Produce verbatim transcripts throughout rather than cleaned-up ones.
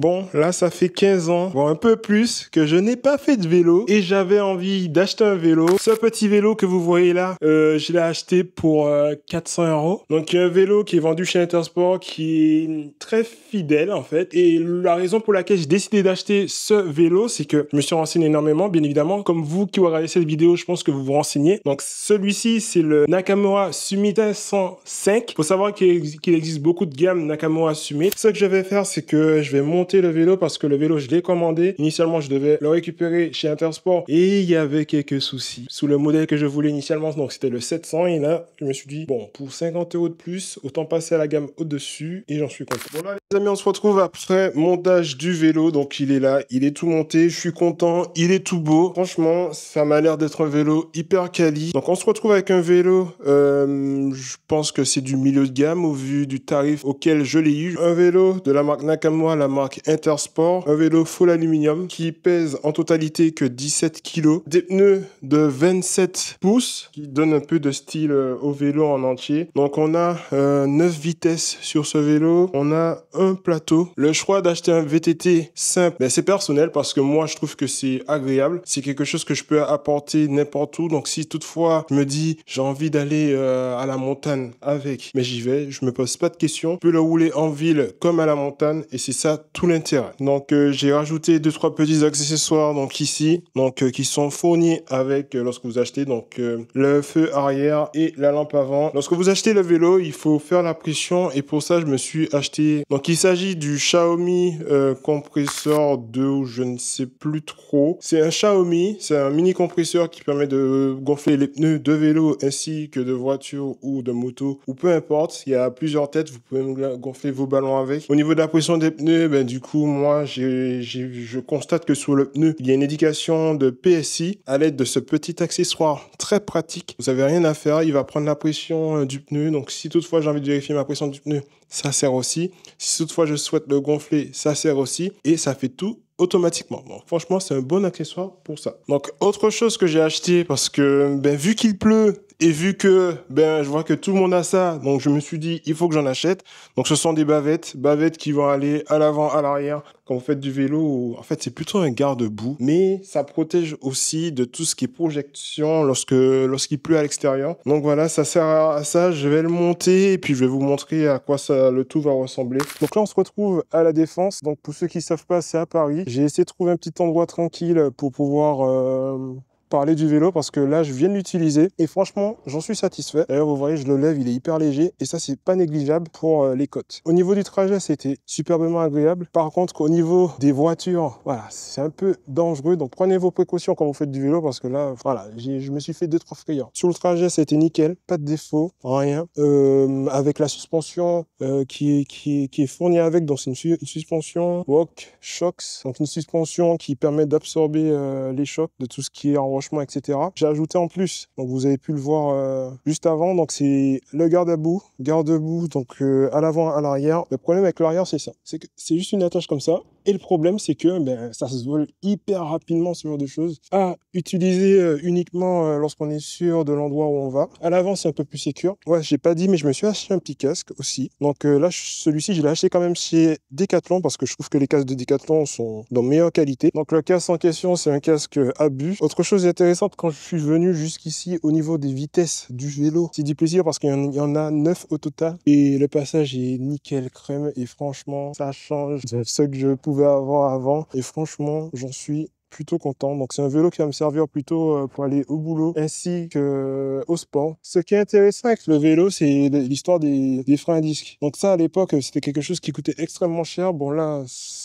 Bon, là, ça fait quinze ans, voire un peu plus, que je n'ai pas fait de vélo et j'avais envie d'acheter un vélo. Ce petit vélo que vous voyez là, euh, je l'ai acheté pour euh, quatre cents euros. Donc, un vélo qui est vendu chez Intersport, qui est très fidèle, en fait. Et la raison pour laquelle j'ai décidé d'acheter ce vélo, c'est que je me suis renseigné énormément, bien évidemment. Comme vous qui regardez cette vidéo, je pense que vous vous renseignez. Donc, celui-ci, c'est le Nakamura Summit cent cinq. Faut savoir qu'il existe beaucoup de gammes Nakamura Summit. Ce que je vais faire, c'est que je vais monter le vélo parce que le vélo je l'ai commandé. Initialement je devais le récupérer chez Intersport et il y avait quelques soucis sous le modèle que je voulais initialement, donc c'était le sept cents, et là je me suis dit bon, pour cinquante euros de plus autant passer à la gamme au dessus et j'en suis content. Voilà les amis, on se retrouve après montage du vélo. Donc il est là, il est tout monté, je suis content, il est tout beau, franchement ça m'a l'air d'être un vélo hyper quali. Donc on se retrouve avec un vélo, euh, je pense que c'est du milieu de gamme au vu du tarif auquel je l'ai eu, un vélo de la marque Nakamura, la marque Intersport, un vélo full aluminium qui pèse en totalité que dix-sept kilos, des pneus de vingt-sept pouces qui donnent un peu de style au vélo en entier. Donc on a euh, neuf vitesses sur ce vélo, on a un plateau. Le choix d'acheter un V T T simple, ben c'est personnel parce que moi je trouve que c'est agréable, c'est quelque chose que je peux apporter n'importe où. Donc si toutefois je me dis j'ai envie d'aller euh, à la montagne avec, mais j'y vais, je me pose pas de questions, je peux le rouler en ville comme à la montagne et c'est ça tout l'intérêt. Donc euh, j'ai rajouté deux trois petits accessoires donc ici, donc euh, qui sont fournis avec euh, lorsque vous achetez, donc euh, le feu arrière et la lampe avant. Lorsque vous achetez le vélo, il faut faire la pression et pour ça je me suis acheté, donc il s'agit du Xiaomi euh, compresseur deux ou je ne sais plus trop. C'est un Xiaomi, c'est un mini compresseur qui permet de gonfler les pneus de vélo ainsi que de voiture ou de moto ou peu importe. Il y a plusieurs têtes, vous pouvez même gonfler vos ballons avec. Au niveau de la pression des pneus, ben, du coup, moi, j'ai, j'ai, je constate que sur le pneu, il y a une indication de P S I. À l'aide de ce petit accessoire très pratique, vous n'avez rien à faire. Il va prendre la pression euh, du pneu. Donc, si toutefois, j'ai envie de vérifier ma pression du pneu, ça sert aussi. Si toutefois, je souhaite le gonfler, ça sert aussi. Et ça fait tout automatiquement. Donc, franchement, c'est un bon accessoire pour ça. Donc, autre chose que j'ai acheté, parce que ben, vu qu'il pleut, et vu que ben je vois que tout le monde a ça, donc je me suis dit il faut que j'en achète. Donc ce sont des bavettes, bavettes qui vont aller à l'avant, à l'arrière. Quand vous faites du vélo, en fait c'est plutôt un garde-boue, mais ça protège aussi de tout ce qui est projection lorsque lorsqu'il pleut à l'extérieur. Donc voilà, ça sert à ça. Je vais le monter et puis je vais vous montrer à quoi ça, le tout va ressembler. Donc là on se retrouve à la Défense. Donc pour ceux qui savent pas, c'est à Paris. J'ai essayé de trouver un petit endroit tranquille pour pouvoir euh parler du vélo parce que là je viens de l'utiliser et franchement j'en suis satisfait. D'ailleurs vous voyez je le lève, il est hyper léger et ça c'est pas négligeable pour euh, les côtes. Au niveau du trajet c'était superbement agréable. Par contre au niveau des voitures, voilà c'est un peu dangereux, donc prenez vos précautions quand vous faites du vélo parce que là voilà je me suis fait deux trois frayeurs. Sur le trajet c'était nickel, pas de défaut, rien. Euh, avec la suspension euh, qui, est, qui, est, qui est fournie avec, donc c'est une, su une suspension Walk Shocks, donc une suspension qui permet d'absorber euh, les chocs de tout ce qui est en etc. J'ai ajouté en plus, donc vous avez pu le voir euh, juste avant, donc c'est le garde-boue, garde-boue donc euh, à l'avant, à l'arrière. Le problème avec l'arrière c'est ça, c'est que c'est juste une attache comme ça et le problème c'est que ben, ça se vole hyper rapidement, ce genre de choses à utiliser euh, uniquement euh, lorsqu'on est sûr de l'endroit où on va. À l'avant c'est un peu plus sécure. Ouais, j'ai pas dit mais je me suis acheté un petit casque aussi, donc euh, là celui-ci je l'ai acheté quand même chez Decathlon parce que je trouve que les casques de Decathlon sont dans meilleure qualité. Donc le casque en question c'est un casque Abus. Autre chose intéressante, quand je suis venu jusqu'ici au niveau des vitesses du vélo, c'est du plaisir parce qu'il y en a neuf au total et le passage est nickel crème et franchement ça change de ce que je pouvais avoir avant et franchement j'en suis plutôt content. Donc c'est un vélo qui va me servir plutôt pour aller au boulot ainsi que au sport. Ce qui est intéressant avec le vélo c'est l'histoire des, des freins à disque. Donc ça à l'époque c'était quelque chose qui coûtait extrêmement cher. Bon là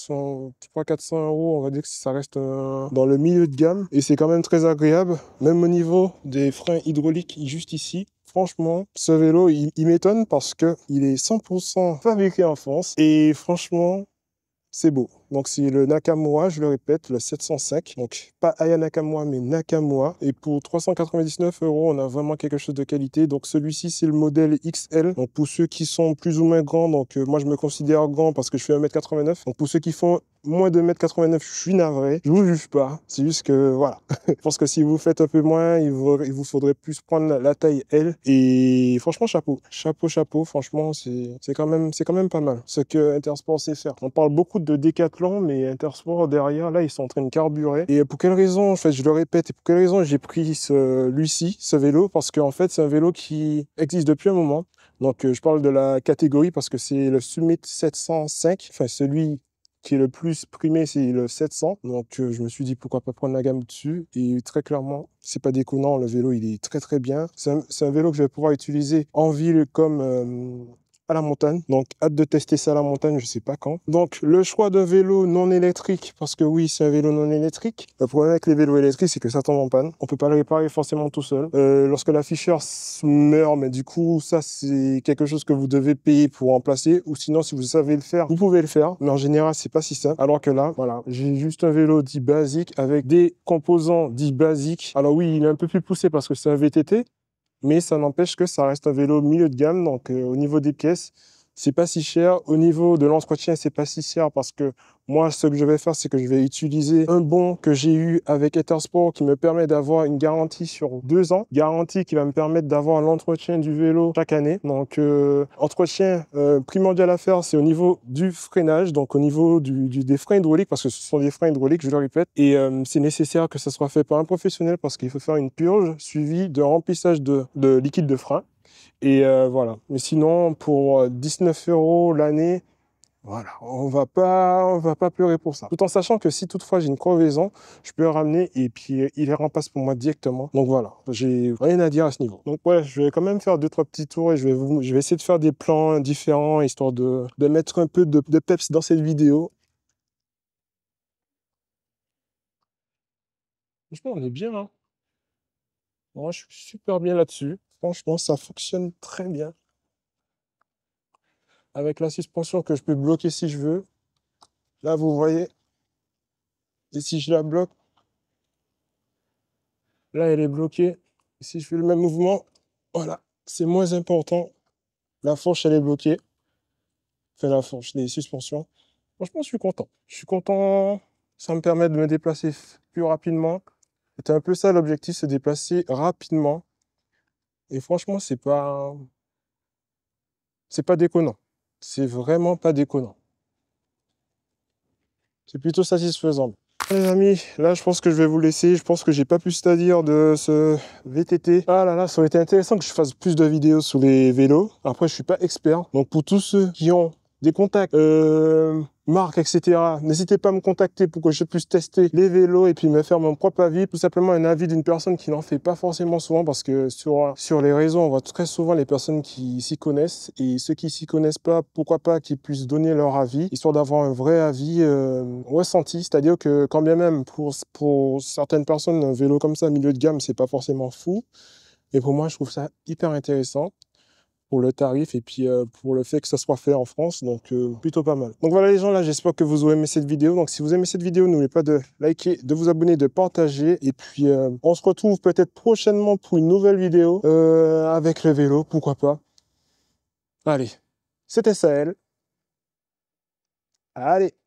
trois cents quatre cents euros on va dire que ça reste euh, dans le milieu de gamme et c'est quand même très agréable. Même au niveau des freins hydrauliques juste ici, franchement ce vélo il, il m'étonne parce que il est cent pour cent fabriqué en France et franchement c'est beau. Donc c'est le Nakamura, je le répète, le sept cent cinq. Donc pas Aya Nakamura, mais Nakamura. Et pour trois cent quatre-vingt-dix-neuf euros, on a vraiment quelque chose de qualité. Donc celui-ci, c'est le modèle X L. Donc pour ceux qui sont plus ou moins grands, donc euh, moi je me considère grand parce que je fais un mètre quatre-vingt-neuf. Donc pour ceux qui font moins de un mètre quatre-vingt-neuf, je suis navré, je vous juge pas, c'est juste que voilà. Je pense que si vous faites un peu moins, il vous, il vous faudrait plus prendre la taille L. Et franchement, chapeau, chapeau, chapeau, franchement, c'est quand même c'est quand même pas mal ce que Intersport sait faire. On parle beaucoup de Decathlon, mais Intersport derrière, là, ils sont en train de carburer. Et pour quelle raison, en fait, je le répète, et pour quelle raison j'ai pris ce, lui-ci, ce vélo, parce qu'en fait, c'est un vélo qui existe depuis un moment. Donc, je parle de la catégorie parce que c'est le Summit sept cent cinq, enfin celui qui est le plus primé, c'est le sept cents. Donc, euh, je me suis dit, pourquoi pas prendre la gamme dessus. Et très clairement, c'est pas déconnant, le vélo, il est très, très bien. C'est un, un vélo que je vais pouvoir utiliser en ville comme euh, à la montagne. Donc, hâte de tester ça à la montagne, je sais pas quand. Donc, le choix d'un vélo non électrique, parce que oui, c'est un vélo non électrique. Le problème avec les vélos électriques, c'est que ça tombe en panne. On peut pas le réparer forcément tout seul. Euh, lorsque l'afficheur meurt, mais du coup, ça, c'est quelque chose que vous devez payer pour remplacer. Ou sinon, si vous savez le faire, vous pouvez le faire. Mais en général, c'est pas si simple. Alors que là, voilà, j'ai juste un vélo dit basique avec des composants dits basiques. Alors oui, il est un peu plus poussé parce que c'est un V T T. Mais ça n'empêche que ça reste un vélo milieu de gamme. Donc, euh, au niveau des pièces, c'est pas si cher. Au niveau de l'entretien, c'est pas si cher parce que moi, ce que je vais faire, c'est que je vais utiliser un bon que j'ai eu avec Intersport qui me permet d'avoir une garantie sur deux ans. Garantie qui va me permettre d'avoir l'entretien du vélo chaque année. Donc, euh, entretien euh, primordial à faire, c'est au niveau du freinage, donc au niveau du, du, des freins hydrauliques, parce que ce sont des freins hydrauliques, je le répète. Et euh, c'est nécessaire que ça soit fait par un professionnel parce qu'il faut faire une purge suivie de remplissage de, de liquide de frein. Et euh, voilà. Mais sinon, pour dix-neuf euros l'année, voilà, on va pas, on va pas pleurer pour ça. Tout en sachant que si toutefois j'ai une crevaison, je peux le ramener et puis il les remplace pour moi directement. Donc voilà, j'ai rien à dire à ce niveau. Donc voilà, ouais, je vais quand même faire deux trois petits tours et je vais, vous, je vais essayer de faire des plans différents histoire de, de mettre un peu de, de peps dans cette vidéo. Franchement, on est bien, hein. Moi, je suis super bien là-dessus. Franchement, ça fonctionne très bien. Avec la suspension que je peux bloquer si je veux. Là, vous voyez. Et si je la bloque. Là, elle est bloquée. Et si je fais le même mouvement, voilà. C'est moins important. La fourche, elle est bloquée. Enfin, la fourche, les suspensions. Franchement, je suis content. Je suis content. Ça me permet de me déplacer plus rapidement. C'était un peu ça l'objectif, se déplacer rapidement. Et franchement, c'est pas... C'est pas déconnant. C'est vraiment pas déconnant. C'est plutôt satisfaisant. Les amis, là, je pense que je vais vous laisser. Je pense que j'ai pas plus à dire de ce V T T. Ah là là, ça aurait été intéressant que je fasse plus de vidéos sur les vélos. Après, je suis pas expert. Donc, pour tous ceux qui ont des contacts, euh, marques, et cetera, n'hésitez pas à me contacter pour que je puisse tester les vélos et puis me faire mon propre avis. Tout simplement, un avis d'une personne qui n'en fait pas forcément souvent parce que sur, sur les réseaux, on voit très souvent les personnes qui s'y connaissent et ceux qui s'y connaissent pas, pourquoi pas qu'ils puissent donner leur avis, histoire d'avoir un vrai avis euh, ressenti. C'est-à-dire que quand bien même, pour, pour certaines personnes, un vélo comme ça, milieu de gamme, c'est pas forcément fou. Et pour moi, je trouve ça hyper intéressant. Pour le tarif et puis euh, pour le fait que ça soit fait en France, donc euh, plutôt pas mal. Donc voilà les gens, là j'espère que vous aurez aimé cette vidéo. Donc si vous aimez cette vidéo, n'oubliez pas de liker, de vous abonner, de partager et puis euh, on se retrouve peut-être prochainement pour une nouvelle vidéo euh, avec le vélo, pourquoi pas. Allez, c'était Saël. Allez.